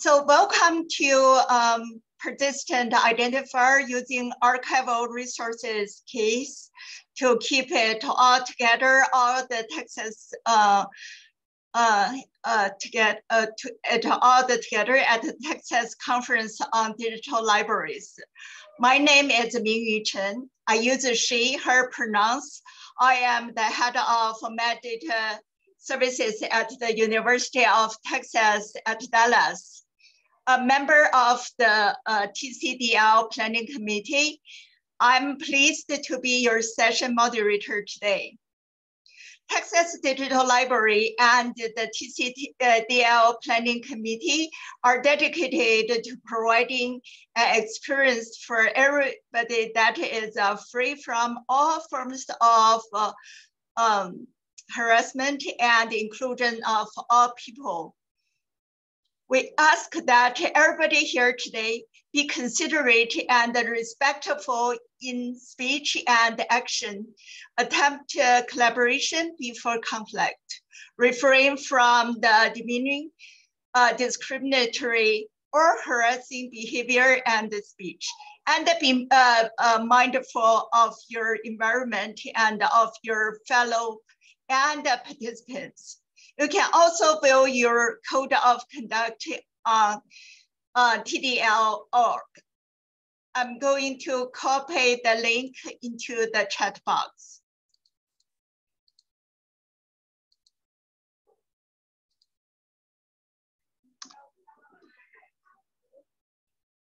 So welcome to persistent identifier using archival resources keys to keep it all together, all the Texas at the Texas Conference on Digital Libraries. My name is Ming Yu Chen. I use she, her pronouns. I am the head of metadata services at the University of Texas at Dallas, a member of the TCDL Planning Committee. I'm pleased to be your session moderator today. Texas Digital Library and the TCDL Planning Committee are dedicated to providing an experience for everybody that is free from all forms of harassment and inclusion of all people. We ask that everybody here today be considerate and respectful in speech and action, attempt collaboration before conflict, refrain from the demeaning, discriminatory, or harassing behavior and speech, and be mindful of your environment and of your fellow and participants. You can also build your code of conduct on TDL.org. I'm going to copy the link into the chat box.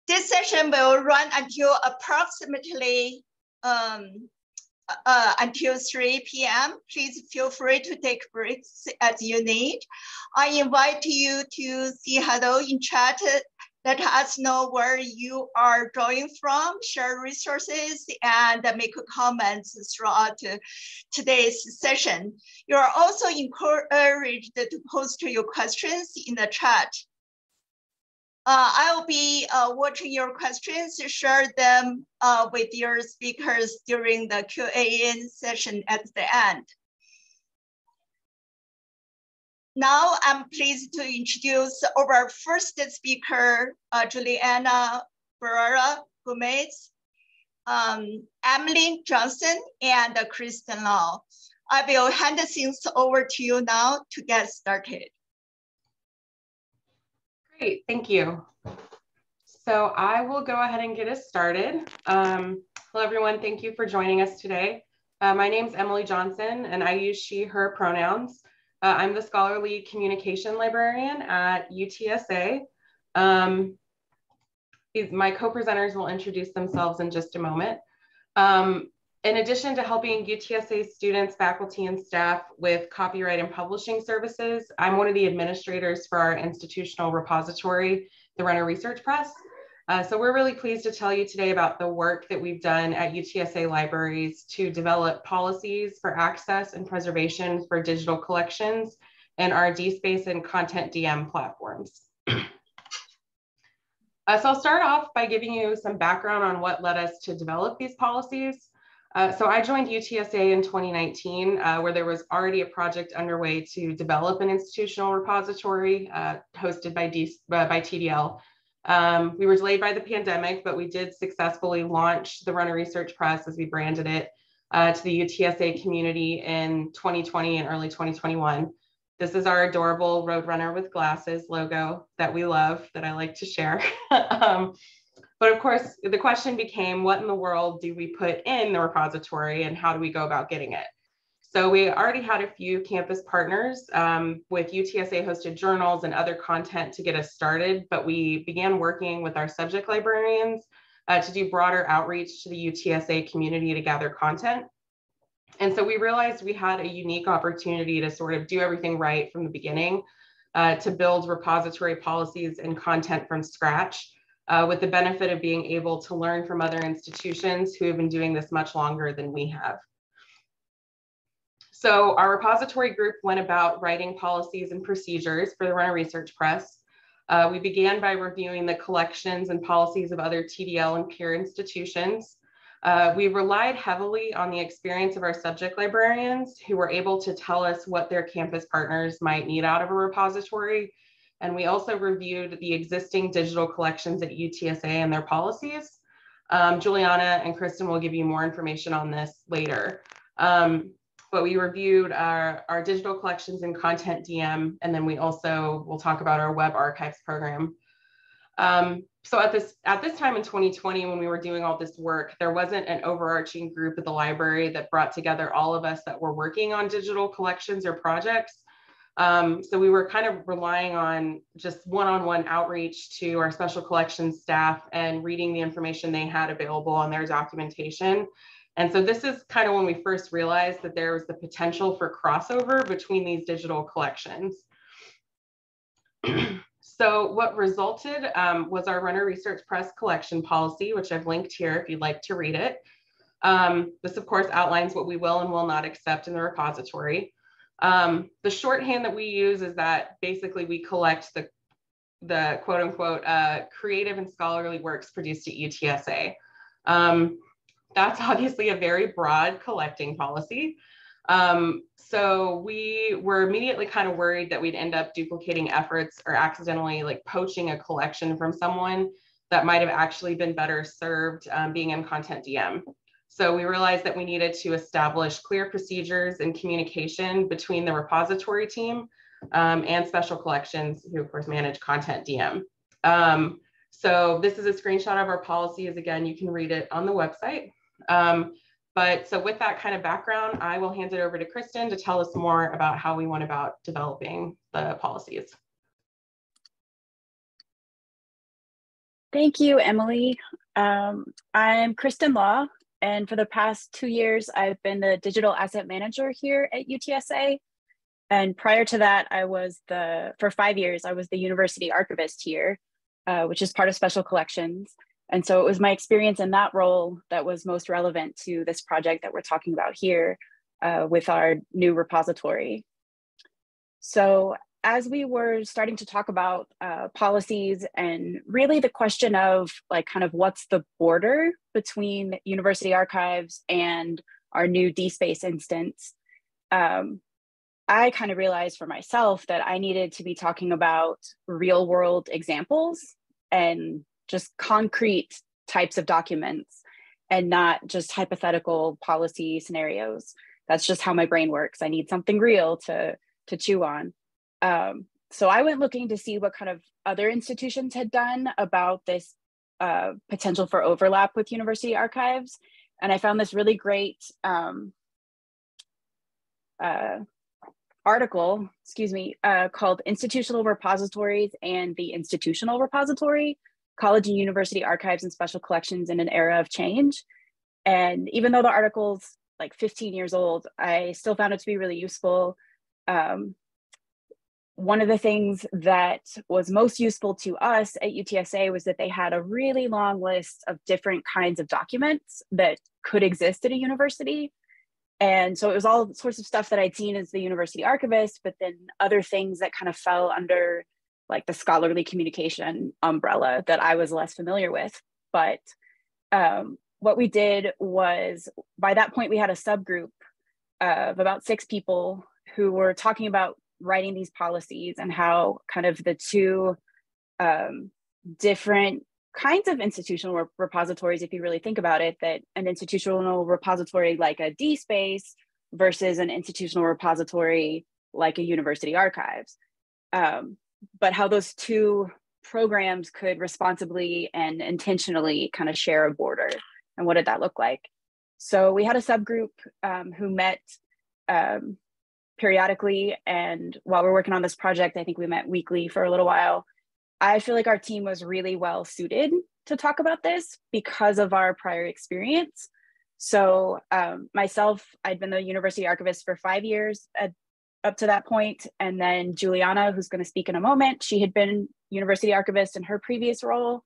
This session will run until approximately until 3 p.m. Please feel free to take breaks as you need. I invite you to say hello in chat. Let us know where you are drawing from, share resources, and make comments throughout today's session. You are also encouraged to post your questions in the chat. I will be watching your questions, share them with your speakers during the Q&A session at the end. Now, I'm pleased to introduce our first speaker, Juliana Barrera-Gomez, Emily Johnson, and Kristen Law. I will hand things over to you now to get started. Great, thank you. So I will go ahead and get us started. Hello, everyone. Thank you for joining us today. My name's Emily Johnson, and I use she, her pronouns. I'm the scholarly communication librarian at UTSA. My co-presenters will introduce themselves in just a moment. In addition to helping UTSA students, faculty, and staff with copyright and publishing services, I'm one of the administrators for our institutional repository, the Runner Research Press. So we're really pleased to tell you today about the work that we've done at UTSA libraries to develop policies for access and preservation for digital collections in our DSpace and ContentDM platforms. So I'll start off by giving you some background on what led us to develop these policies. So I joined UTSA in 2019, where there was already a project underway to develop an institutional repository hosted by TDL. We were delayed by the pandemic, but we did successfully launch the Runner Research Press, as we branded it, to the UTSA community in 2020 and early 2021. This is our adorable Roadrunner with glasses logo that we love, that I like to share. But of course, the question became, what in the world do we put in the repository and how do we go about getting it? So we already had a few campus partners with UTSA-hosted journals and other content to get us started, but we began working with our subject librarians to do broader outreach to the UTSA community to gather content. And so we realized we had a unique opportunity to sort of do everything right from the beginning, to build repository policies and content from scratch, with the benefit of being able to learn from other institutions who have been doing this much longer than we have. So our repository group went about writing policies and procedures for the Runner Research Press. We began by reviewing the collections and policies of other TDL and peer institutions. We relied heavily on the experience of our subject librarians, who were able to tell us what their campus partners might need out of a repository, And we also reviewed the existing digital collections at UTSA and their policies. Juliana and Kristen will give you more information on this later. But we reviewed our digital collections in ContentDM, and then we also will talk about our web archives program. So at this time in 2020, when we were doing all this work, there wasn't an overarching group at the library that brought together all of us that were working on digital collections or projects. So we were kind of relying on just one-on-one outreach to our special collections staff and reading the information they had available on their documentation. And so this is kind of when we first realized that there was the potential for crossover between these digital collections. So what resulted was our Runner Research Press collection policy, which I've linked here if you'd like to read it. This, of course, outlines what we will and will not accept in the repository. The shorthand that we use is that basically we collect the quote unquote creative and scholarly works produced at UTSA. That's obviously a very broad collecting policy. So we were immediately kind of worried that we'd end up duplicating efforts or accidentally like poaching a collection from someone that might have actually been better served being in ContentDM. So we realized that we needed to establish clear procedures and communication between the repository team and special collections, who of course manage ContentDM. So this is a screenshot of our policies. Again, you can read it on the website. But so with that kind of background, I will hand it over to Kristen to tell us more about how we went about developing the policies. Thank you, Emily. I'm Kristen Law. And for the past 2 years, I've been the digital asset manager here at UTSA. And prior to that, for 5 years, I was the university archivist here, which is part of special collections. And so it was my experience in that role that was most relevant to this project that we're talking about here with our new repository. So as we were starting to talk about policies and really the question of like kind of what's the border between university archives and our new DSpace instance, I kind of realized for myself that I needed to be talking about real world examples and just concrete types of documents and not just hypothetical policy scenarios. That's just how my brain works. I need something real to chew on. So I went looking to see what kind of other institutions had done about this potential for overlap with university archives. And I found this really great article, excuse me, called Institutional Repositories and the Institutional Repository, College and University Archives and Special Collections in an Era of Change. And even though the article's like 15 years old, I still found it to be really useful. One of the things that was most useful to us at UTSA was that they had a really long list of different kinds of documents that could exist at a university. And so it was all sorts of stuff that I'd seen as the university archivist, but then other things that kind of fell under like the scholarly communication umbrella that I was less familiar with. But what we did was, by that point, we had a subgroup of about 6 people who were talking about writing these policies and how kind of the two different kinds of institutional repositories, if you really think about it, that an institutional repository like a DSpace versus an institutional repository like a university archives, but how those two programs could responsibly and intentionally kind of share a border. And what did that look like? So we had a subgroup who met periodically. And while we're working on this project, I think we met weekly for a little while. I feel like our team was really well suited to talk about this because of our prior experience. So myself, I'd been the university archivist for 5 years up to that point. And then Juliana, who's going to speak in a moment, she had been university archivist in her previous role.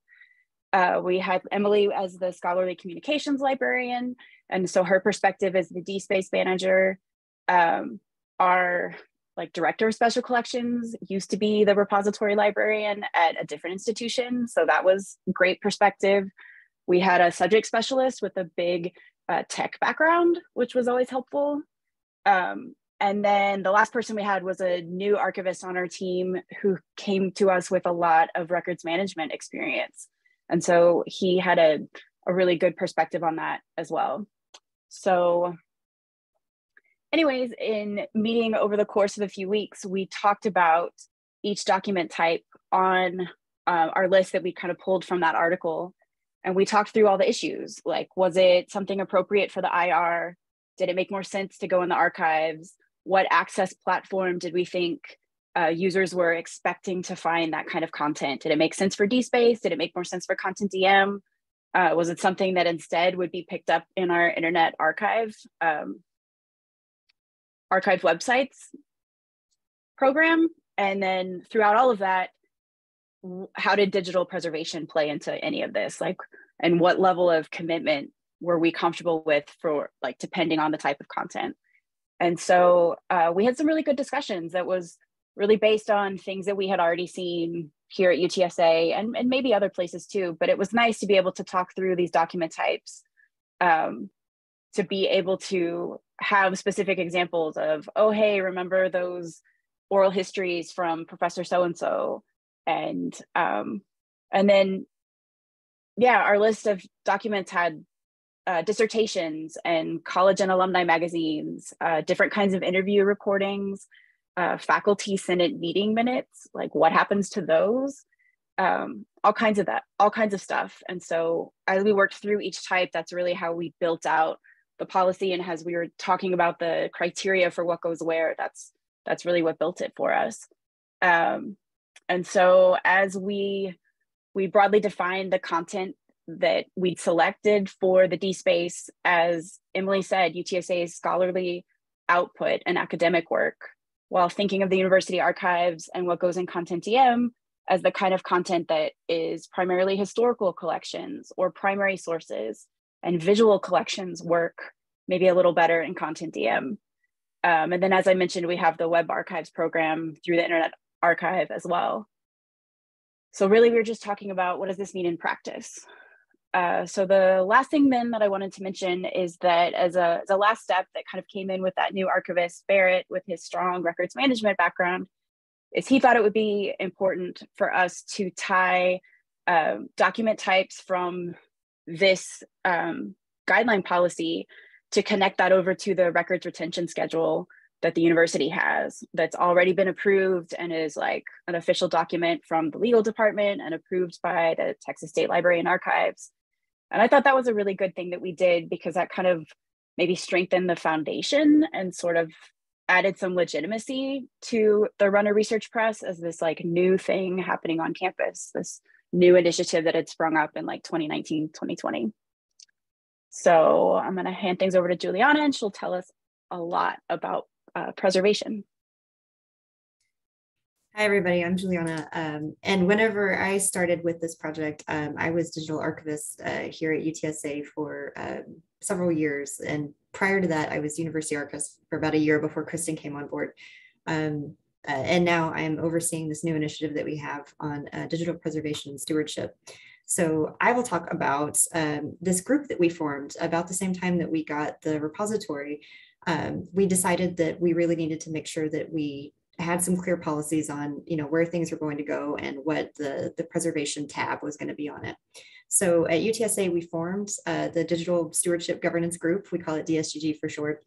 We had Emily as the scholarly communications librarian. And so her perspective as the DSpace manager. Our like director of special collections used to be the repository librarian at a different institution. So that was great perspective. We had a subject specialist with a big tech background, which was always helpful. And then the last person we had was a new archivist on our team who came to us with a lot of records management experience. And so he had a really good perspective on that as well. So anyways, in meeting over the course of a few weeks, we talked about each document type on our list that we kind of pulled from that article. And we talked through all the issues, like, was it something appropriate for the IR? Did it make more sense to go in the archives? What access platform did we think users were expecting to find that kind of content? Did it make sense for DSpace? Did it make more sense for ContentDM? Was it something that instead would be picked up in our Internet Archive websites program? And then throughout all of that, how did digital preservation play into any of this? Like, and what level of commitment were we comfortable with for, like, depending on the type of content? And so we had some really good discussions that was really based on things that we had already seen here at UTSA and maybe other places too, but it was nice to be able to talk through these document types, to be able to have specific examples of, oh, hey, remember those oral histories from Professor so-and-so? And then, yeah, our list of documents had dissertations and college and alumni magazines, different kinds of interview recordings, faculty senate meeting minutes, like what happens to those, all kinds of stuff. And so as we worked through each type, that's really how we built out the policy. And as we were talking about the criteria for what goes where, that's really what built it for us. And so as we broadly defined the content that we'd selected for the DSpace, as Emily said, UTSA's scholarly output and academic work, while thinking of the university archives and what goes in ContentDM as the kind of content that is primarily historical collections or primary sources, and visual collections work maybe a little better in ContentDM. And then, as I mentioned, we have the web archives program through the Internet Archive as well. So really, we were just talking about what does this mean in practice? So the last thing then that I wanted to mention is that as a last step that kind of came in with that new archivist, Barrett, with his strong records management background, is he thought it would be important for us to tie document types from this guideline policy to connect that over to the records retention schedule that the university has, that's already been approved and is like an official document from the legal department and approved by the Texas State Library and Archives. And I thought that was a really good thing that we did, because that kind of maybe strengthened the foundation and sort of added some legitimacy to the Runner Research Press as this like new thing happening on campus, this new initiative that had sprung up in like 2019, 2020. So I'm gonna hand things over to Juliana, and she'll tell us a lot about preservation. Hi, everybody. I'm Juliana. And whenever I started with this project, I was digital archivist here at UTSA for several years. And prior to that, I was university archivist for about a year before Kristen came on board. And now I'm overseeing this new initiative that we have on digital preservation and stewardship. So I will talk about this group that we formed about the same time that we got the repository. We decided that we really needed to make sure that we had some clear policies on, you know, where things were going to go and what the preservation tab was going to be on it. So at UTSA, we formed the Digital Stewardship Governance Group. We call it DSGG for short.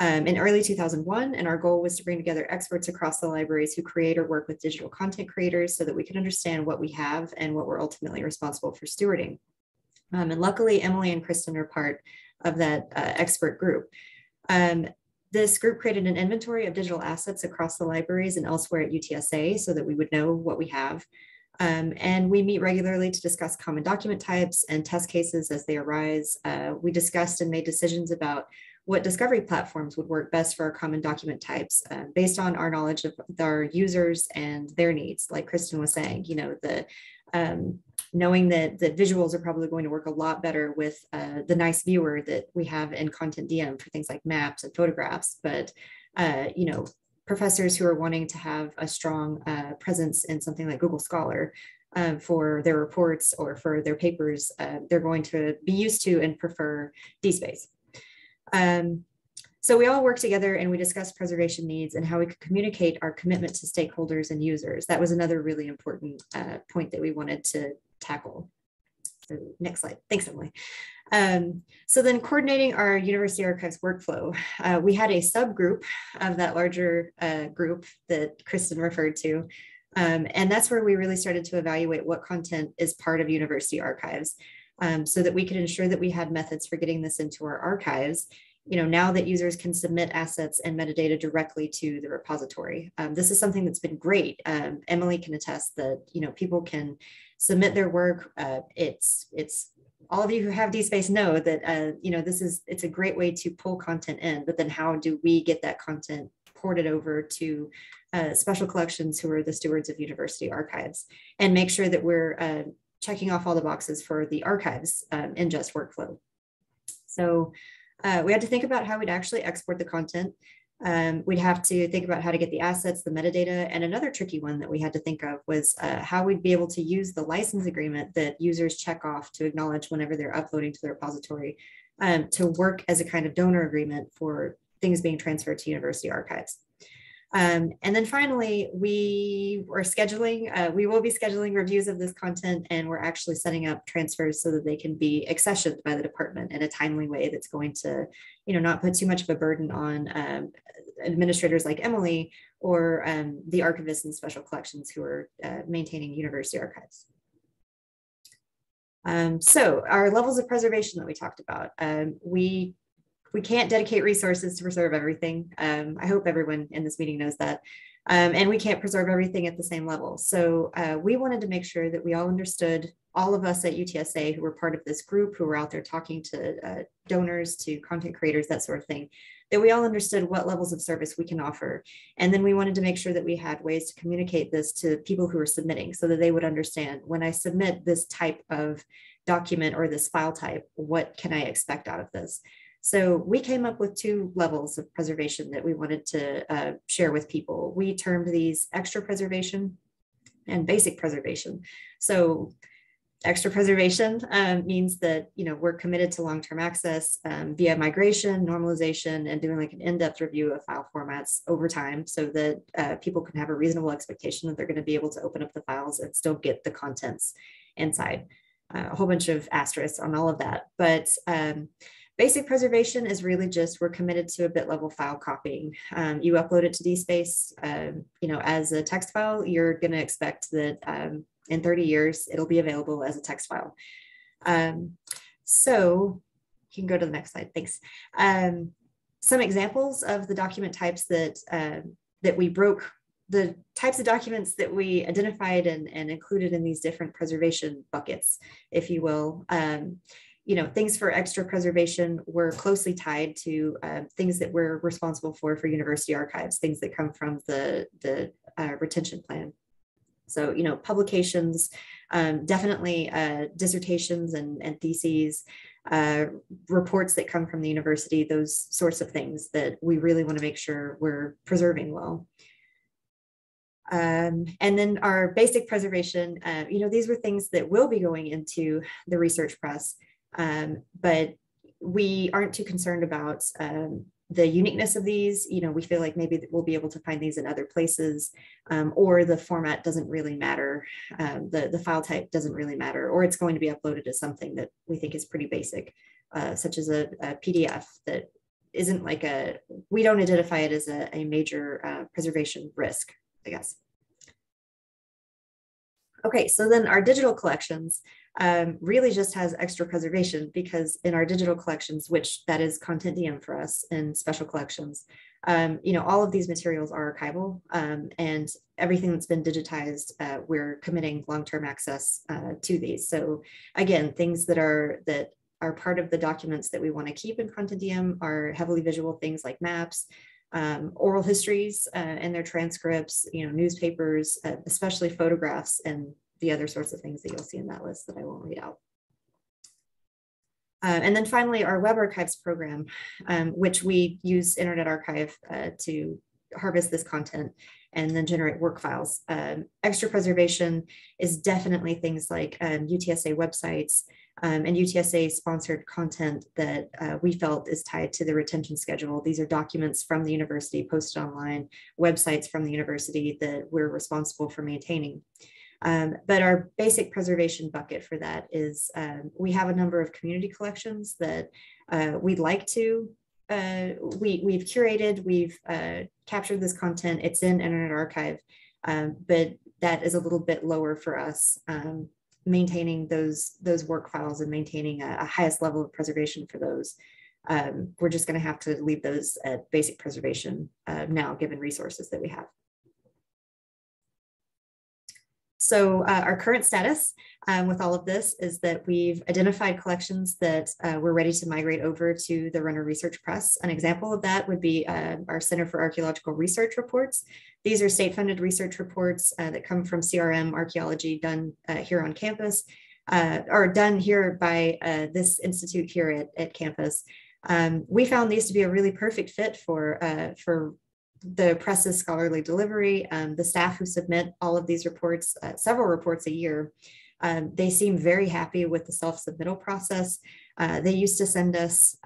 In early 2001, and our goal was to bring together experts across the libraries who create or work with digital content creators so that we could understand what we have and what we're ultimately responsible for stewarding. And luckily, Emily and Kristen are part of that expert group. This group created an inventory of digital assets across the libraries and elsewhere at UTSA so that we would know what we have. And we meet regularly to discuss common document types and test cases as they arise. We discussed and made decisions about what discovery platforms would work best for our common document types based on our knowledge of our users and their needs. Like Kristen was saying, you know, the knowing that the visuals are probably going to work a lot better with the nice viewer that we have in ContentDM for things like maps and photographs, but, you know, professors who are wanting to have a strong presence in something like Google Scholar for their reports or for their papers, they're going to be used to and prefer DSpace. So we all worked together and we discussed preservation needs and how we could communicate our commitment to stakeholders and users. That was another really important point that we wanted to tackle. So next slide. Thanks, Emily. So then coordinating our University Archives workflow. We had a subgroup of that larger group that Kristen referred to. And that's where we really started to evaluate what content is part of University Archives so that we could ensure that we had methods for getting this into our archives. You know, now that users can submit assets and metadata directly to the repository. This is something that's been great. Emily can attest that, you know, people can submit their work. It's all of you who have DSpace know that, you know, it's a great way to pull content in, but then how do we get that content ported over to special collections who are the stewards of university archives and make sure that we're checking off all the boxes for the archives ingest workflow. So we had to think about how we'd actually export the content. We'd have to think about how to get the assets, the metadata, and another tricky one that we had to think of was how we'd be able to use the license agreement that users check off to acknowledge whenever they're uploading to the repository to work as a kind of donor agreement for things being transferred to university archives. And then finally, we will be scheduling reviews of this content, and we're actually setting up transfers so that they can be accessioned by the department in a timely way that's going to, you know, not put too much of a burden on administrators like Emily or the archivists and special collections who are maintaining university archives. So our levels of preservation that we talked about, we can't dedicate resources to preserve everything. I hope everyone in this meeting knows that. And we can't preserve everything at the same level. So we wanted to make sure that we all understood, all of us at UTSA who were part of this group, who were out there talking to donors, to content creators, that sort of thing, that we all understood what levels of service we can offer. And then we wanted to make sure that we had ways to communicate this to people who are submitting so that they would understand, when I submit this type of document or this file type, what can I expect out of this? So we came up with two levels of preservation that we wanted to share with people. We termed these extra preservation and basic preservation. So extra preservation means that, you know, we're committed to long-term access via migration, normalization, and doing like an in-depth review of file formats over time so that people can have a reasonable expectation that they're going to be able to open up the files and still get the contents inside. A whole bunch of asterisks on all of that, but basic preservation is really just, we're committed to a bit level file copying. You upload it to DSpace, you know, as a text file, you're going to expect that in 30 years, it'll be available as a text file. So you can go to the next slide, thanks. Some examples of the document types that, we broke, the types of documents that we identified and included in these different preservation buckets, if you will. You know, things for extra preservation were closely tied to things that we're responsible for university archives, things that come from the retention plan. So, you know, publications, definitely dissertations and theses, reports that come from the university, those sorts of things that we really want to make sure we're preserving well. And then our basic preservation, you know, these were things that will be going into the research press. But we aren't too concerned about the uniqueness of these. You know, we feel like maybe we'll be able to find these in other places, or the format doesn't really matter, the file type doesn't really matter, or it's going to be uploaded as something that we think is pretty basic, such as a PDF that isn't like a, we don't identify it as a major preservation risk, I guess. Okay, so then our digital collections really just has extra preservation, because in our digital collections, which that is ContentDM for us and special collections, you know, all of these materials are archival, and everything that's been digitized, we're committing long-term access to these. So again, things that are part of the documents that we want to keep in ContentDM are heavily visual things like maps, oral histories and their transcripts, you know, newspapers, especially photographs, and the other sorts of things that you'll see in that list that I won't read out. And then finally, our web archives program, which we use Internet Archive to harvest this content. and then generate work files. Extra preservation is definitely things like UTSA websites and UTSA sponsored content that we felt is tied to the retention schedule. These are documents from the university posted online, websites from the university that we're responsible for maintaining. But our basic preservation bucket for that is we have a number of community collections that we'd like to, we've curated, we've captured this content, it's in Internet Archive, but that is a little bit lower for us, maintaining those work files and maintaining a highest level of preservation for those. We're just going to have to leave those at basic preservation now, given resources that we have. So our current status with all of this is that we've identified collections that we're ready to migrate over to the Runner Research Press. An example of that would be our Center for Archaeological Research reports. These are state-funded research reports that come from CRM archaeology done here on campus, or done here by this institute here at campus. We found these to be a really perfect fit for the press's scholarly delivery. The staff who submit all of these reports, several reports a year, they seem very happy with the self-submittal process. They used to send us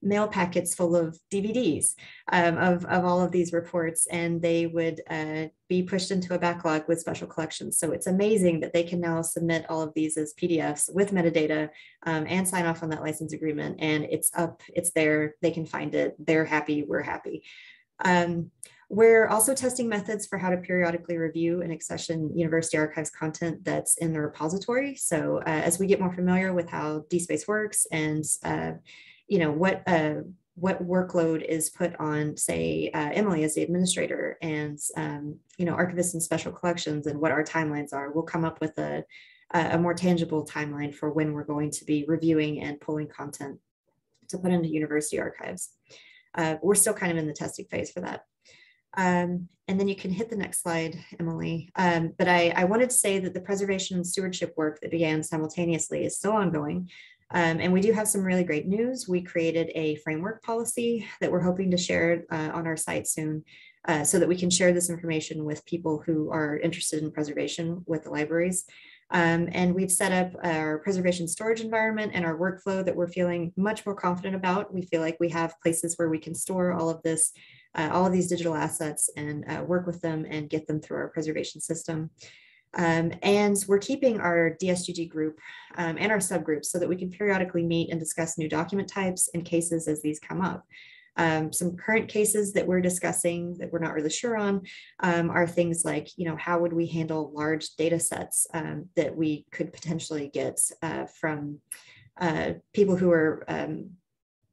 mail packets full of DVDs of all of these reports, and they would be pushed into a backlog with special collections. So it's amazing that they can now submit all of these as PDFs with metadata and sign off on that license agreement. And it's up, it's there, they can find it, they're happy, we're happy. We're also testing methods for how to periodically review and accession University Archives content that's in the repository. So as we get more familiar with how DSpace works and you know, what workload is put on, say, Emily as the administrator and you know, archivists and special collections and what our timelines are, we'll come up with a more tangible timeline for when we're going to be reviewing and pulling content to put into University Archives. We're still kind of in the testing phase for that. And then you can hit the next slide, Emily. But I wanted to say that the preservation and stewardship work that began simultaneously is still ongoing. And we do have some really great news. We created a framework policy that we're hoping to share on our site soon so that we can share this information with people who are interested in preservation with the libraries. And we've set up our preservation storage environment and our workflow that we're feeling much more confident about. We feel like we have places where we can store all of this, all of these digital assets and work with them and get them through our preservation system. And we're keeping our DSGG group and our subgroups so that we can periodically meet and discuss new document types and cases as these come up. Some current cases that we're discussing that we're not really sure on are things like, you know, how would we handle large data sets that we could potentially get from people who are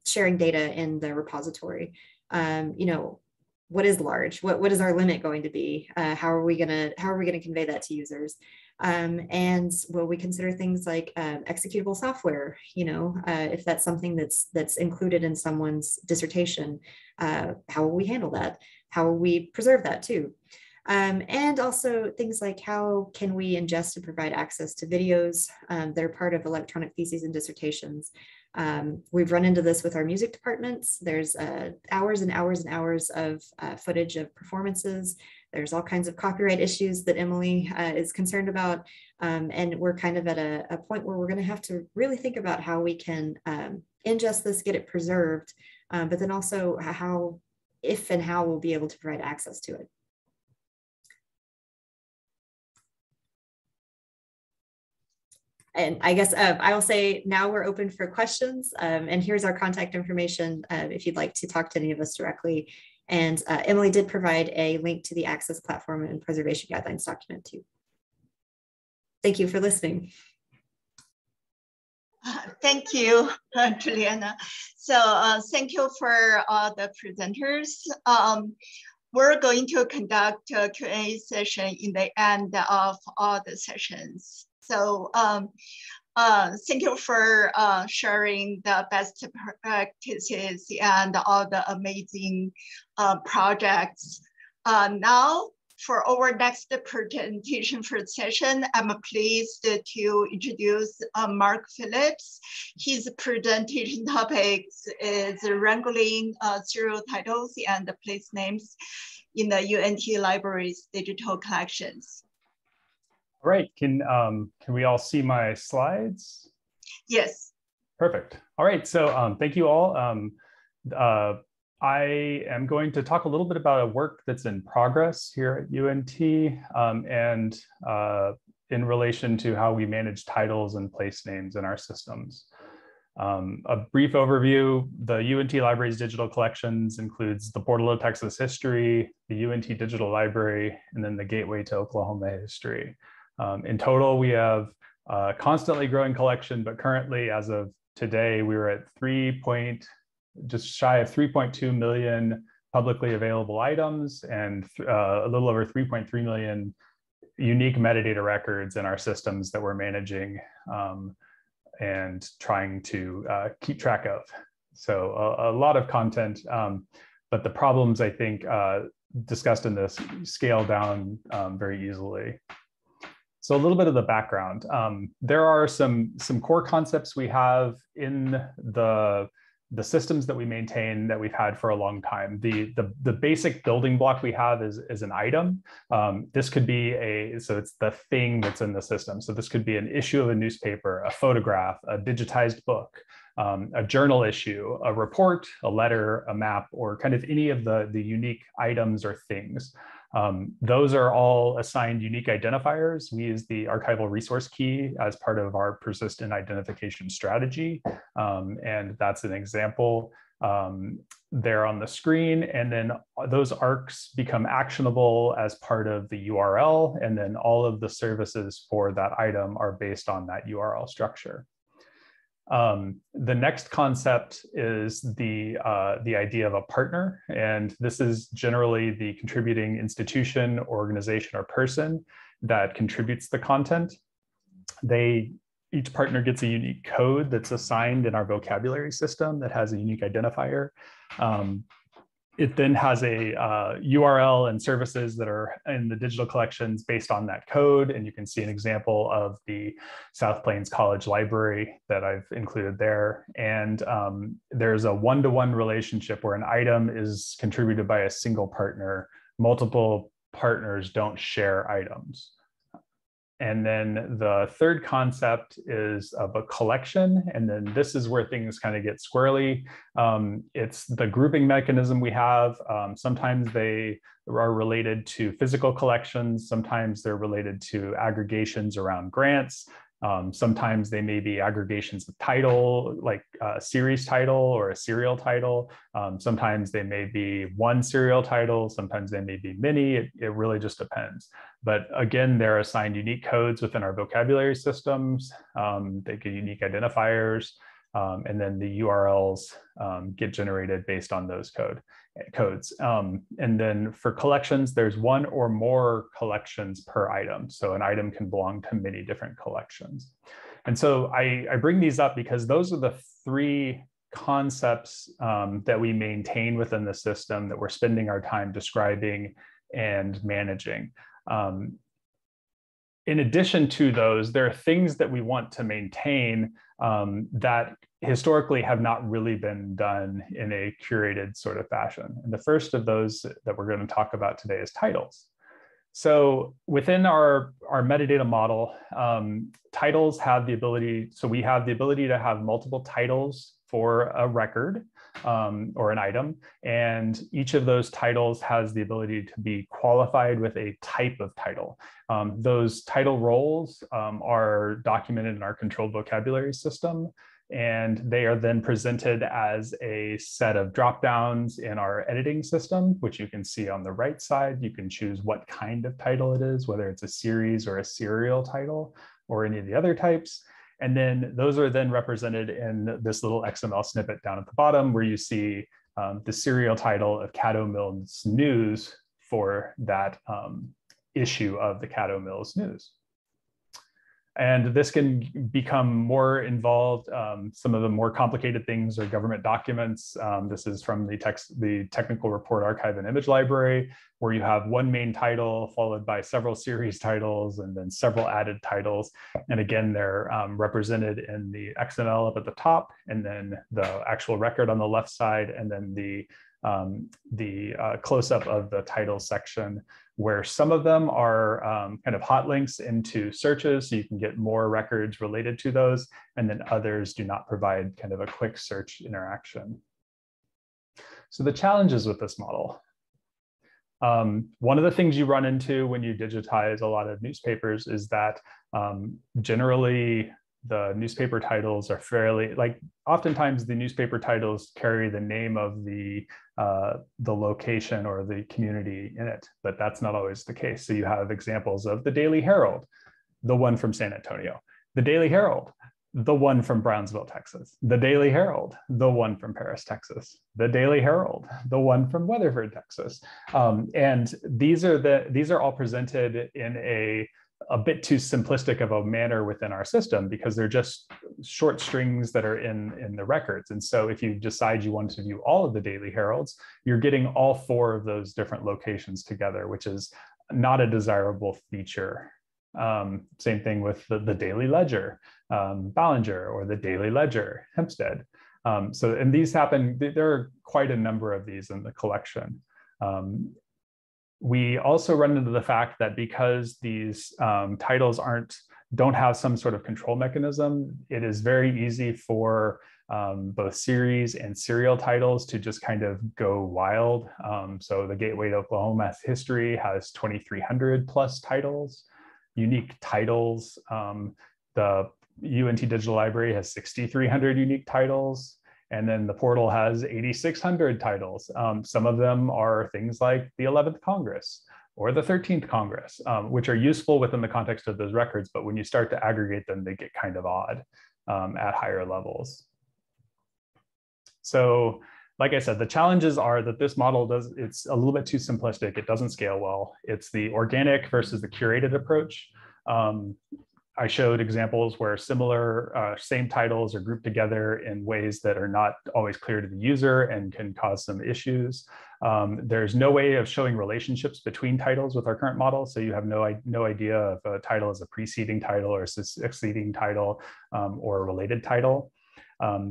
sharing data in the repository? You know, what is large? What is our limit going to be? How are we gonna convey that to users? And will we consider things like executable software, you know, if that's something that's included in someone's dissertation, how will we handle that? How will we preserve that too? And also things like how can we ingest and provide access to videos that are part of electronic theses and dissertations. We've run into this with our music departments. There's hours and hours and hours of footage of performances. There's all kinds of copyright issues that Emily is concerned about. And we're kind of at a point where we're going to have to really think about how we can ingest this, get it preserved, but then also how, if and how we'll be able to provide access to it. And I guess I will say now we're open for questions. And here's our contact information if you'd like to talk to any of us directly. And Emily did provide a link to the Access Platform and Preservation Guidelines document too. Thank you for listening. Thank you, Juliana. So thank you for all the presenters. We're going to conduct a Q&A session in the end of all the sessions. So thank you for sharing the best practices and all the amazing projects. Now For our next presentation for the session, I'm pleased to introduce Mark Phillips. His presentation topic is wrangling serial titles and place names in the UNT Libraries digital collections. All right, can we all see my slides? Yes. Perfect. All right, so thank you all. I am going to talk a little bit about a work that's in progress here at UNT and in relation to how we manage titles and place names in our systems. A brief overview, the UNT Libraries digital collections includes the Portal of Texas History, the UNT Digital Library, and then the Gateway to Oklahoma History. In total, we have a constantly growing collection, but currently as of today, we were at just shy of 3.2 million publicly available items and a little over 3.3 million unique metadata records in our systems that we're managing and trying to keep track of. So a lot of content, but the problems I think discussed in this scale down very easily. So a little bit of the background. There are some core concepts we have in the systems that we maintain that we've had for a long time. The basic building block we have is an item. This could be so it's the thing that's in the system. So this could be an issue of a newspaper, a photograph, a digitized book, a journal issue, a report, a letter, a map, or kind of any of the unique items or things. Those are all assigned unique identifiers. We use the archival resource key as part of our persistent identification strategy. And that's an example there on the screen. And then those ARCs become actionable as part of the URL. And then all of the services for that item are based on that URL structure. The next concept is the idea of a partner, and this is generally the contributing institution, organization, or person that contributes the content. Each partner gets a unique code that's assigned in our vocabulary system that has a unique identifier. It then has a URL and services that are in the digital collections based on that code. And you can see an example of the South Plains College Library that I've included there. And there's a one-to-one relationship where an item is contributed by a single partner. Multiple partners don't share items. And then the third concept is of a collection. And then this is where things kind of get squirrely. It's the grouping mechanism we have. Sometimes they are related to physical collections. Sometimes they're related to aggregations around grants. Sometimes they may be aggregations of title, like a series title or a serial title. Sometimes they may be one serial title. Sometimes they may be many. It really just depends. But again, they're assigned unique codes within our vocabulary systems. They get unique identifiers. And then the URLs get generated based on those codes. And then for collections, there's one or more collections per item. So an item can belong to many different collections. And so I bring these up because those are the three concepts that we maintain within the system that we're spending our time describing and managing. In addition to those, there are things that we want to maintain that historically have not really been done in a curated sort of fashion. And the first of those that we're going to talk about today is titles. So within our metadata model, titles have the ability, so we have the ability to have multiple titles for a record or an item. And each of those titles has the ability to be qualified with a type of title. Those title roles are documented in our controlled vocabulary system, and they are then presented as a set of dropdowns in our editing system, which you can see on the right side. You can choose what kind of title it is, whether it's a series or a serial title or any of the other types. And then those are then represented in this little XML snippet down at the bottom where you see the serial title of Caddo Mills News for that issue of the Caddo Mills News. And this can become more involved. Some of the more complicated things are government documents. This is from the Technical Report Archive and Image Library, where you have one main title followed by several series titles and then several added titles. And again, they're represented in the XML up at the top, and then the actual record on the left side, and then the close-up of the title section, where some of them are kind of hot links into searches, so you can get more records related to those, and then others do not provide kind of a quick search interaction. So the challenges with this model. One of the things you run into when you digitize a lot of newspapers is that generally the newspaper titles are fairly, oftentimes the newspaper titles carry the name of the location or the community in it, but that's not always the case. So you have examples of the Daily Herald, the one from San Antonio, the Daily Herald, the one from Brownsville, Texas, the Daily Herald, the one from Paris, Texas, the Daily Herald, the one from Weatherford, Texas. And these are all presented in a bit too simplistic of a manner within our system, because they're just short strings that are in the records. And so if you decide you want to view all of the Daily Heralds, you're getting all four of those different locations together, which is not a desirable feature. Same thing with the Daily Ledger, Ballinger, or the Daily Ledger, Hempstead. So, and these happen, there are quite a number of these in the collection. We also run into the fact that because these titles don't have some sort of control mechanism, it is very easy for both series and serial titles to just kind of go wild. So the Gateway to Oklahoma History has 2,300 plus titles, unique titles. The UNT Digital Library has 6,300 unique titles. And then the portal has 8,600 titles. Some of them are things like the 11th Congress or the 13th Congress, which are useful within the context of those records. But when you start to aggregate them, they get kind of odd at higher levels. So like I said, the challenges are that this model it's a little bit too simplistic. It doesn't scale well. It's the organic versus the curated approach. I showed examples where similar, same titles are grouped together in ways that are not always clear to the user and can cause some issues. There's no way of showing relationships between titles with our current model, so you have no idea if a title is a preceding title or a succeeding title or a related title.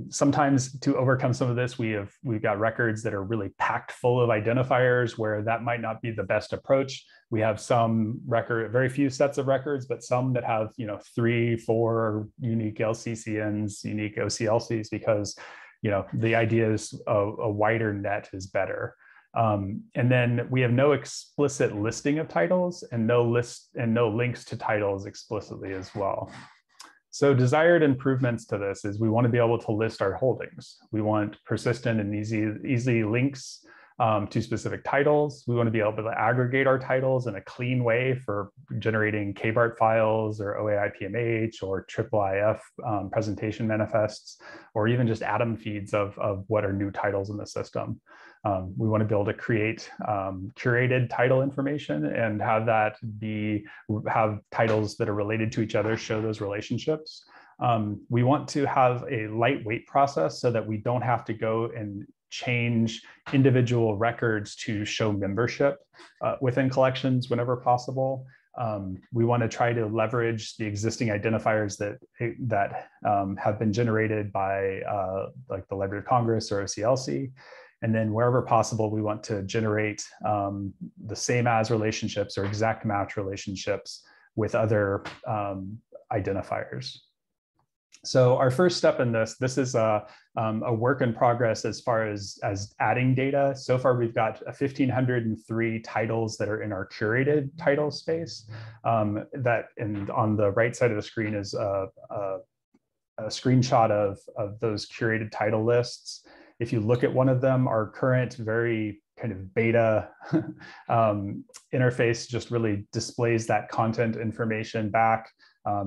Sometimes to overcome some of this, we've got records that are really packed full of identifiers where that might not be the best approach. We have some very few sets of records, but some that have 3, 4 unique LCCNs, unique OCLCs, because the idea is a wider net is better. And then we have no explicit listing of titles and no links to titles explicitly as well. So desired improvements to this is we want to be able to list our holdings. We want persistent and easy links to specific titles. We want to be able to aggregate our titles in a clean way for generating KBART files or OAIPMH or IIIF presentation manifests, or even just atom feeds of what are new titles in the system. We want to be able to create curated title information and have that have titles that are related to each other show those relationships. We want to have a lightweight process so that we don't have to go and change individual records to show membership within collections whenever possible. We want to try to leverage the existing identifiers that have been generated by like the Library of Congress or OCLC. And then wherever possible, we want to generate the same as relationships or exact match relationships with other identifiers. So our first step in this is a work in progress as far as adding data. So far, we've got 1,503 titles that are in our curated title space. And on the right side of the screen is a screenshot of those curated title lists. If you look at one of them, our current very kind of beta interface just really displays that content information back.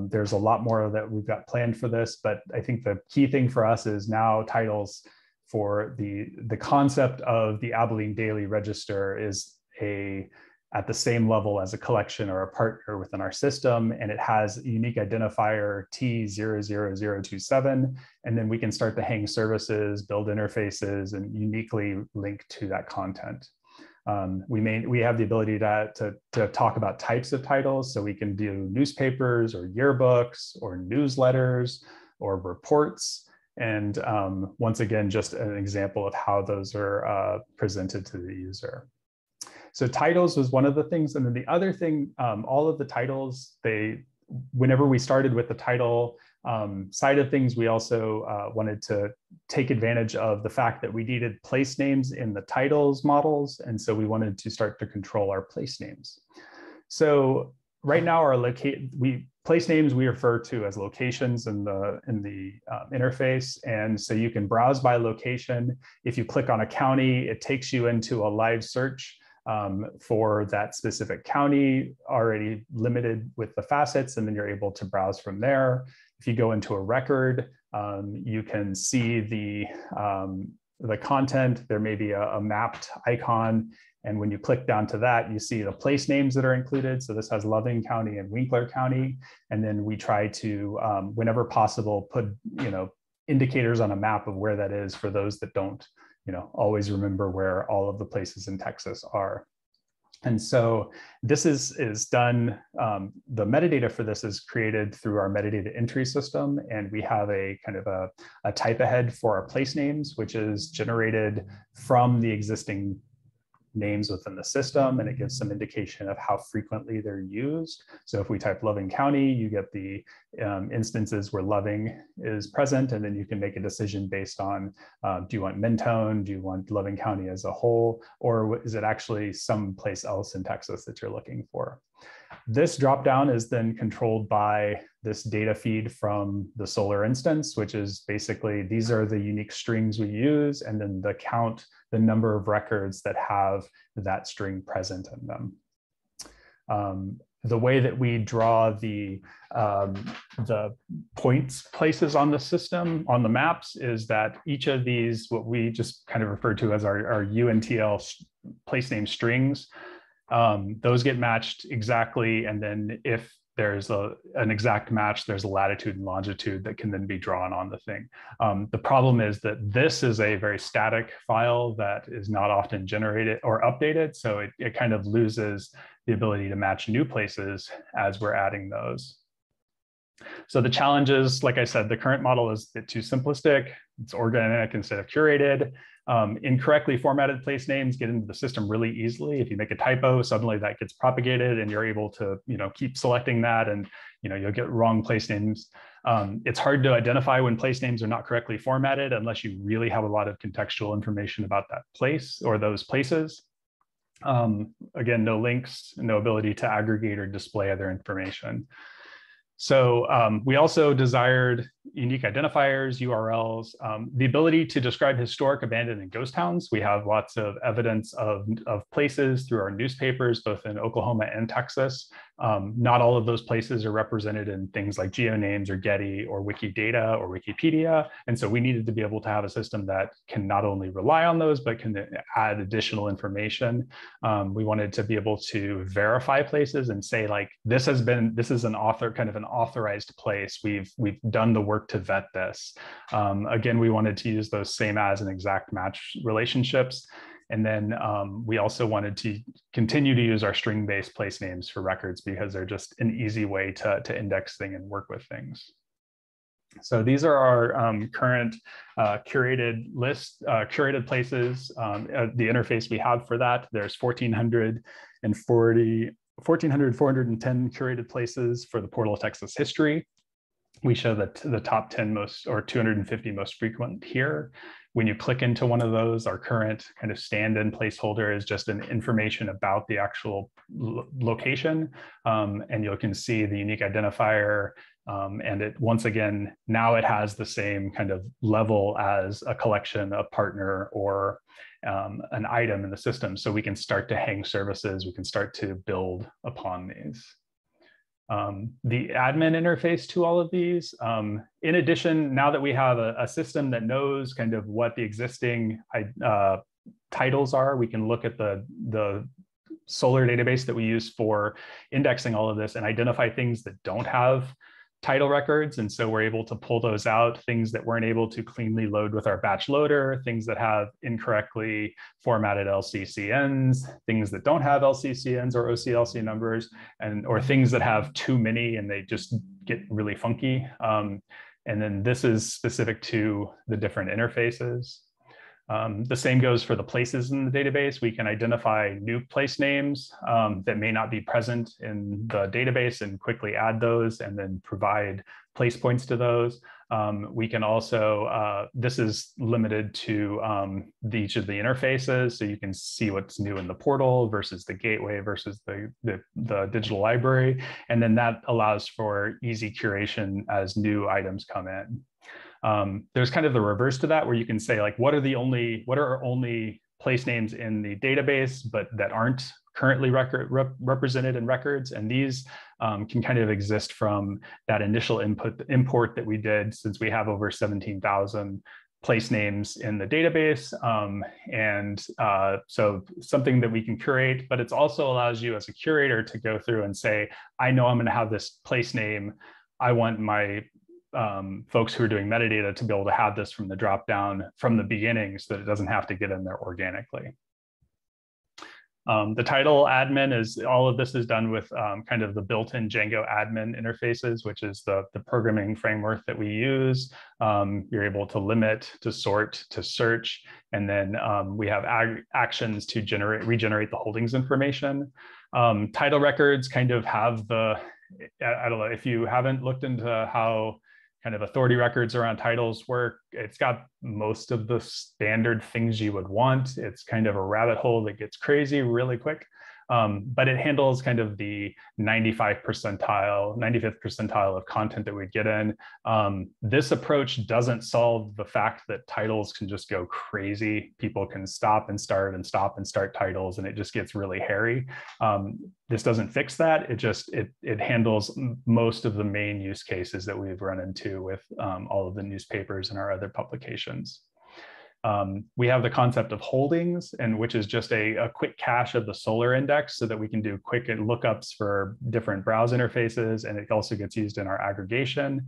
There's a lot more that we've got planned for this, but I think the key thing for us is now titles for the concept of the Abilene Daily Register is a at the same level as a collection or a partner within our system, and it has a unique identifier T00027, and then we can start to hang services, build interfaces, and uniquely link to that content. We have the ability to talk about types of titles, so we can do newspapers or yearbooks or newsletters or reports. And once again, just an example of how those are presented to the user. So titles was one of the things. And then the other thing, all of the titles, whenever we started with the title side of things, we also wanted to take advantage of the fact that we needed place names in the titles models. And so we wanted to start to control our place names. So right now place names we refer to as locations in the interface. And so you can browse by location. If you click on a county, it takes you into a live search for that specific county, already limited with the facets, and then you're able to browse from there. If you go into a record, you can see the content. There may be a mapped icon, and when you click down to that, you see the place names that are included. So this has Loving County and Winkler County, and then we try to, whenever possible, put indicators on a map of where that is for those that don't always remember where all of the places in Texas are. And so this is done, the metadata for this is created through our metadata entry system. And we have a kind of a type ahead for our place names, which is generated from the existing names within the system. And it gives some indication of how frequently they're used. So if we type Loving County, you get the instances where Loving is present. And then you can make a decision based on, do you want Mentone? Do you want Loving County as a whole? Or is it actually someplace else in Texas that you're looking for? This dropdown is then controlled by this data feed from the Solr instance, which is basically, these are the unique strings we use, and then the count, the number of records that have that string present in them. The way that we draw the points places on the system, on the maps, is that each of these, what we just kind of refer to as our UNTL place name strings, those get matched exactly, and then if there's an exact match, there's a latitude and longitude that can then be drawn on the thing. The problem is that this is a very static file that is not often generated or updated, so it kind of loses the ability to match new places as we're adding those. So the challenges, like I said, the current model is a bit too simplistic. It's organic instead of curated. Incorrectly formatted place names get into the system really easily. If you make a typo, suddenly that gets propagated, and you're able to, keep selecting that, and you'll get wrong place names. It's hard to identify when place names are not correctly formatted unless you really have a lot of contextual information about that place or those places. Again, no links, no ability to aggregate or display other information. So we also desired unique identifiers, URLs, the ability to describe historic, abandoned, and ghost towns. We have lots of evidence of places through our newspapers, both in Oklahoma and Texas. Not all of those places are represented in things like GeoNames or Getty or Wikidata or Wikipedia. And so we needed to be able to have a system that can not only rely on those, but can add additional information. We wanted to be able to verify places and say, like, this is an author, kind of an authorized place. We've done the work to vet this. Again, we wanted to use those same as and exact match relationships. And then we also wanted to continue to use our string-based place names for records, because they're just an easy way to index things and work with things. So these are our current curated list, curated places, the interface we have for that. There's 1,410 curated places for the Portal of Texas History. We show the top 10 most, or 250 most frequent here. When you click into one of those, our current kind of stand-in placeholder is just an information about the actual location. And you can see the unique identifier. And it, once again, now it has the same kind of level as a collection, a partner, or an item in the system. So we can start to hang services. We can start to build upon these. The admin interface to all of these. In addition, now that we have a system that knows kind of what the existing titles are, we can look at the Solr database that we use for indexing all of this and identify things that don't have title records. And so we're able to pull those out, things that weren't able to cleanly load with our batch loader, things that have incorrectly formatted LCCNs, things that don't have LCCNs or OCLC numbers, and or things that have too many and they just get really funky. And then this is specific to the different interfaces. The same goes for the places in the database. We can identify new place names that may not be present in the database and quickly add those and then provide place points to those. We can also, this is limited to each of the interfaces, so you can see what's new in the portal versus the gateway versus the digital library. And then that allows for easy curation as new items come in. There's kind of the reverse to that where you can say like, what are only place names in the database, but that aren't currently represented in records. And these can kind of exist from that initial import that we did, since we have over 17,000 place names in the database. So something that we can curate, but it also allows you as a curator to go through and say, I know I'm going to have this place name. I want my folks who are doing metadata to be able to have this from the dropdown from the beginning so that it doesn't have to get in there organically. The title admin is, all of this is done with kind of the built-in Django admin interfaces, which is the programming framework that we use. You're able to limit, to sort, to search, and then we have actions to regenerate the holdings information. Title records kind of have the, I don't know, if you haven't looked into how kind of authority records around titles work, it's got most of the standard things you would want. It's kind of a rabbit hole that gets crazy really quick, but it handles kind of the 95th percentile of content that we get in. This approach doesn't solve the fact that titles can just go crazy. People can stop and start and stop and start titles, and it just gets really hairy. This doesn't fix that. It just, it handles most of the main use cases that we've run into with all of the newspapers and our other publications. We have the concept of holdings, and which is just a quick cache of the Solr index so that we can do quick lookups for different browse interfaces. And it also gets used in our aggregation.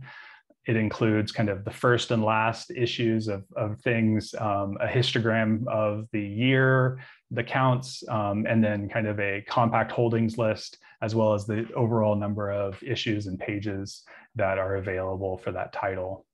It includes kind of the first and last issues of things, a histogram of the year, the counts, and then kind of a compact holdings list, as well as the overall number of issues and pages that are available for that title.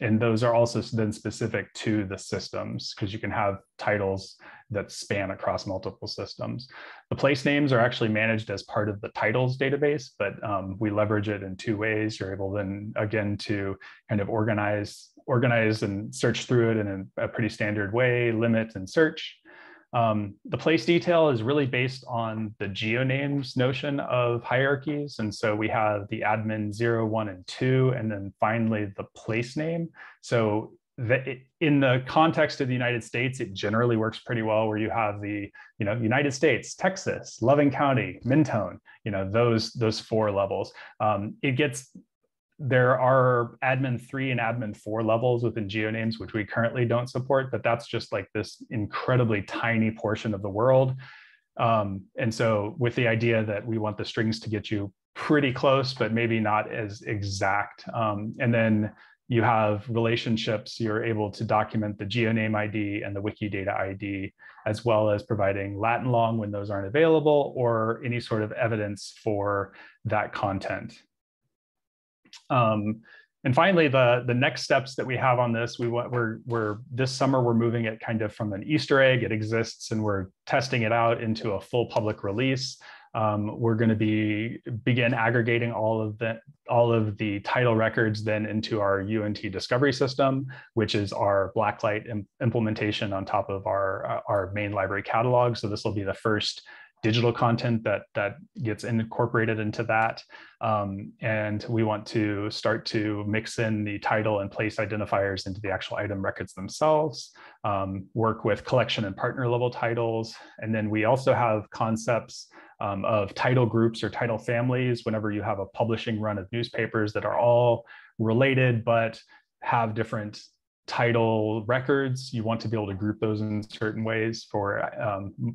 And those are also then specific to the systems, because you can have titles that span across multiple systems. The place names are actually managed as part of the titles database, but we leverage it in two ways. You're able then, again, to kind of organize and search through it in a pretty standard way, limit and search. The place detail is really based on the GeoNames notion of hierarchies. And so we have the admin 0, 1, and 2, and then finally the place name. So in the context of the United States, it generally works pretty well where you have the, you know, United States, Texas, Loving County, Mentone, you know, those four levels. There are admin 3 and admin 4 levels within GeoNames, which we currently don't support, but that's just like this incredibly tiny portion of the world. And so with the idea that we want the strings to get you pretty close, but maybe not as exact. And then you have relationships, you're able to document the GeoName ID and the Wikidata ID, as well as providing lat and long when those aren't available, or any sort of evidence for that content. And finally, the next steps that we have on this, this summer we're moving it kind of from an Easter egg, it exists, and we're testing it out into a full public release. We're going to begin aggregating all of the title records then into our UNT discovery system, which is our Blacklight implementation on top of our main library catalog. So this will be the first digital content that gets incorporated into that. And we want to start to mix in the title and place identifiers into the actual item records themselves, work with collection and partner level titles. And then we also have concepts of title groups or title families whenever you have a publishing run of newspapers that are all related, but have different title records, you want to be able to group those in certain ways for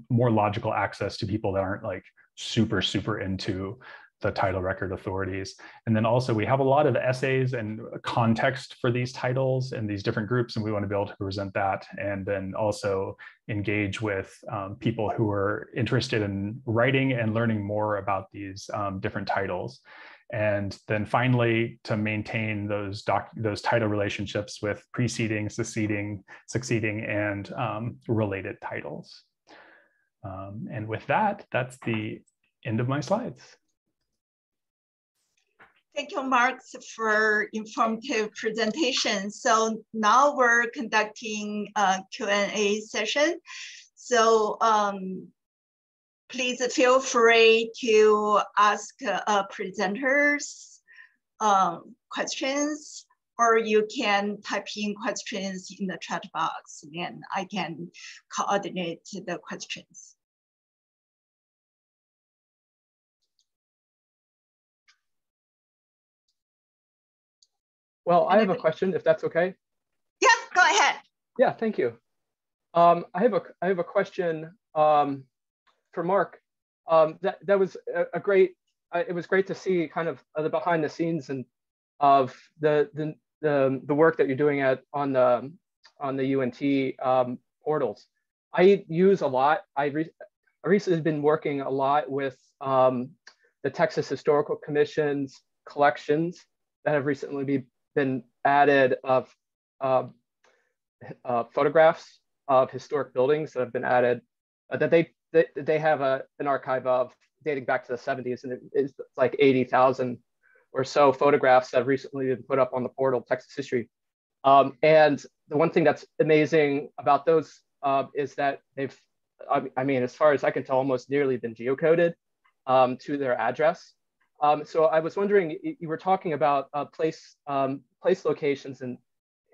more logical access to people that aren't like super into the title record authorities. And then also we have a lot of essays and context for these titles and these different groups, and we want to be able to present that and then also engage with people who are interested in writing and learning more about these different titles. And then finally, to maintain those title relationships with preceding, succeeding, and related titles. And with that, that's the end of my slides. Thank you, Mark, for informative presentation. So now we're conducting a Q&A session. So please feel free to ask presenters questions, or you can type in questions in the chat box, and I can coordinate the questions. Well, I have a question, if that's okay. Yeah, go ahead. Yeah, thank you. I have a question for Mark. That was a great. It was great to see kind of the behind the scenes and of the work that you're doing on the UNT portals. I use a lot. I recently been working a lot with the Texas Historical Commission's collections that have recently been added of photographs of historic buildings that have been added that they have an archive of dating back to the 70s, and it's like 80,000 or so photographs that have recently been put up on the portal of Texas History. And the one thing that's amazing about those is that they've, I mean, as far as I can tell, almost nearly been geocoded to their address. So I was wondering, you were talking about place locations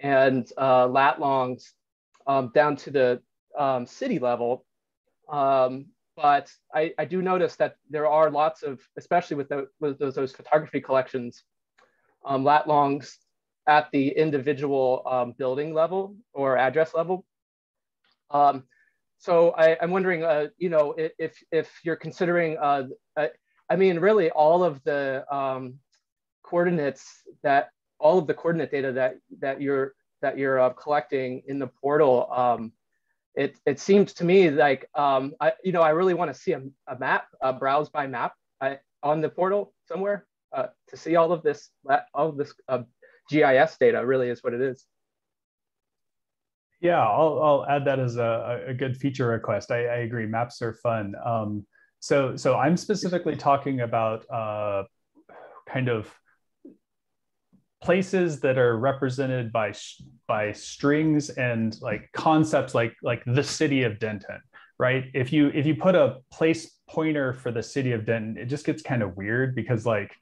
and lat longs down to the city level, but I do notice that there are lots of, especially with those photography collections, lat longs at the individual building level or address level. So I'm wondering, you know, if you're considering. I mean, really, all of the coordinates that coordinate data that you're collecting in the portal, it seems to me like I really want to see a map, a browse by map on the portal somewhere to see all of this GIS data. Really, is what it is. Yeah, I'll add that as a good feature request. I agree, maps are fun. So I'm specifically talking about kind of places that are represented by strings and like concepts like the city of Denton, right? If you put a place pointer for the city of Denton, it just gets kind of weird because like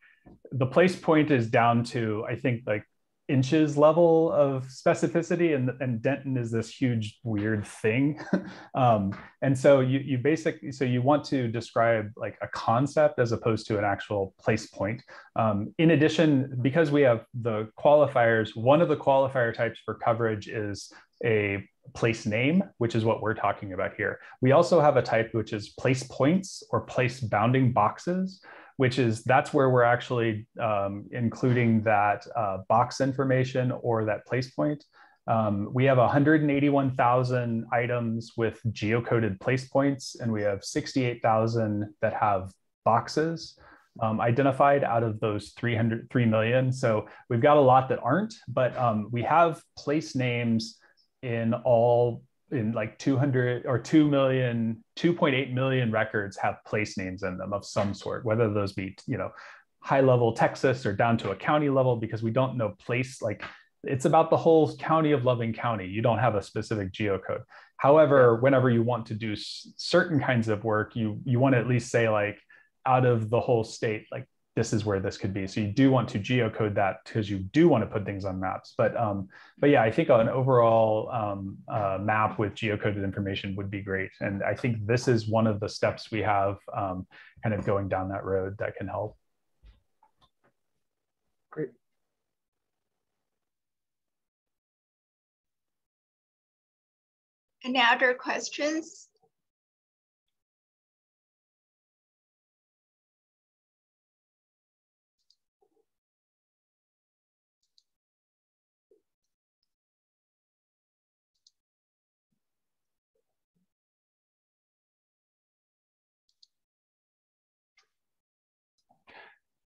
the place point is down to, I think, like inches level of specificity, and Denton is this huge weird thing. And so you basically, so you want to describe like a concept as opposed to an actual place point. In addition, because we have the qualifiers, one of the qualifier types for coverage is a place name, which is what we're talking about here. We also have a type which is place points or place bounding boxes, which is, that's where we're actually including that box information or that place point. We have 181,000 items with geocoded place points, and we have 68,000 that have boxes identified out of those 3 million. So we've got a lot that aren't, but we have place names in all, in like 2.8 million records have place names in them of some sort, whether those be, you know, high level Texas or down to a county level, because we don't know place, like it's about the whole county of Loving County. You don't have a specific geocode. However, whenever you want to do certain kinds of work, you want to at least say like out of the whole state, like this is where this could be. So you do want to geocode that because you do want to put things on maps. But yeah, I think an overall map with geocoded information would be great. And I think this is one of the steps we have kind of going down that road that can help. Great. Any other questions?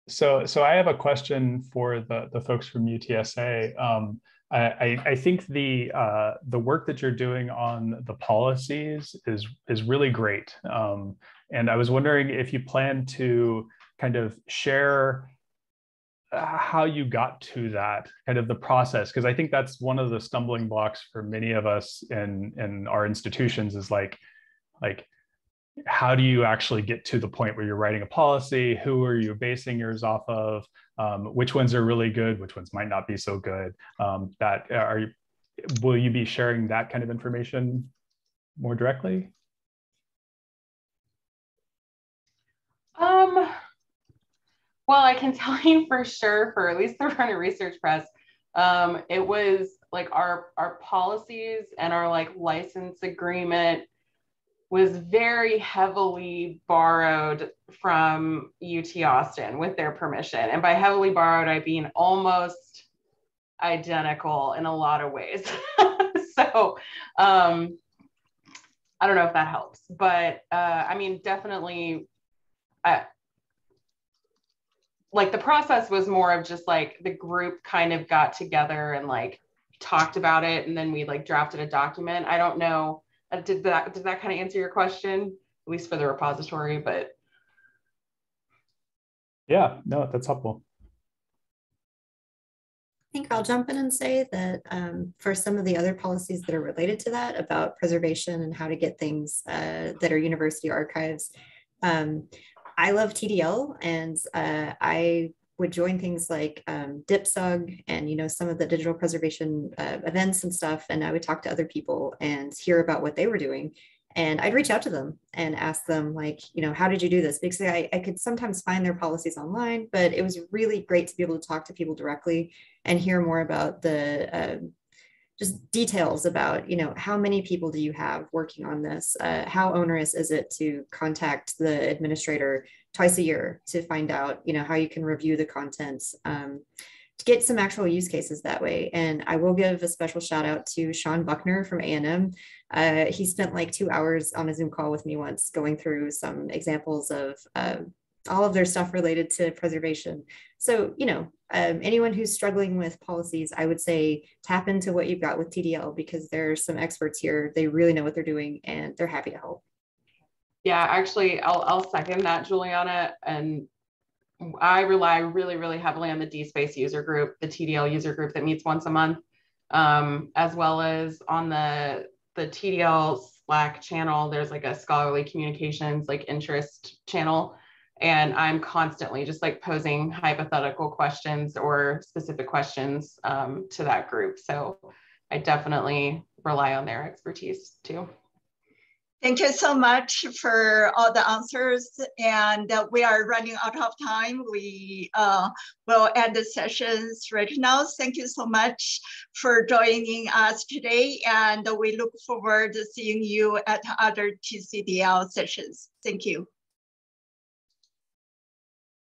So I have a question for the folks from UTSA. I think the work that you're doing on the policies is really great. And I was wondering if you plan to kind of share how you got to that, kind of the process, because I think that's one of the stumbling blocks for many of us in our institutions is like, how do you actually get to the point where you're writing a policy? Who are you basing yours off of? Which ones are really good? Which ones might not be so good? Will you be sharing that kind of information more directly? Well, I can tell you for sure, for at least the Runner Research Press, it was like our policies and our like license agreement was very heavily borrowed from UT Austin with their permission. And by heavily borrowed, I mean almost identical in a lot of ways. So I don't know if that helps, but I mean, definitely, like the process was more of just like the group kind of got together and like talked about it. And then we like drafted a document. I don't know. Did that kind of answer your question, at least for the repository? But yeah, no, that's helpful. I think I'll jump in and say that for some of the other policies that are related to that about preservation and how to get things that are university archives, I love TDL, and I would join things like DPSUG and, you know, some of the digital preservation events and stuff. And I would talk to other people and hear about what they were doing. And I'd reach out to them and ask them, like, you know, how did you do this? Because I could sometimes find their policies online, but it was really great to be able to talk to people directly and hear more about the just details about, you know, how many people do you have working on this? How onerous is it to contact the administrator twice a year to find out, you know, how you can review the content, to get some actual use cases that way. And I will give a special shout out to Sean Buckner from A&M. He spent like 2 hours on a Zoom call with me once going through some examples of all of their stuff related to preservation. So, you know, anyone who's struggling with policies, I would say tap into what you've got with TDL, because there are some experts here. They really know what they're doing and they're happy to help. Yeah, actually, I'll second that, Juliana. And I rely really, really heavily on the DSpace user group, the TDL user group that meets once a month, as well as on the TDL Slack channel. There's like a scholarly communications, like interest channel. And I'm constantly just like posing hypothetical questions or specific questions to that group. So I definitely rely on their expertise too. Thank you so much for all the answers. And we are running out of time. We will end the sessions right now. Thank you so much for joining us today. And we look forward to seeing you at other TCDL sessions. Thank you.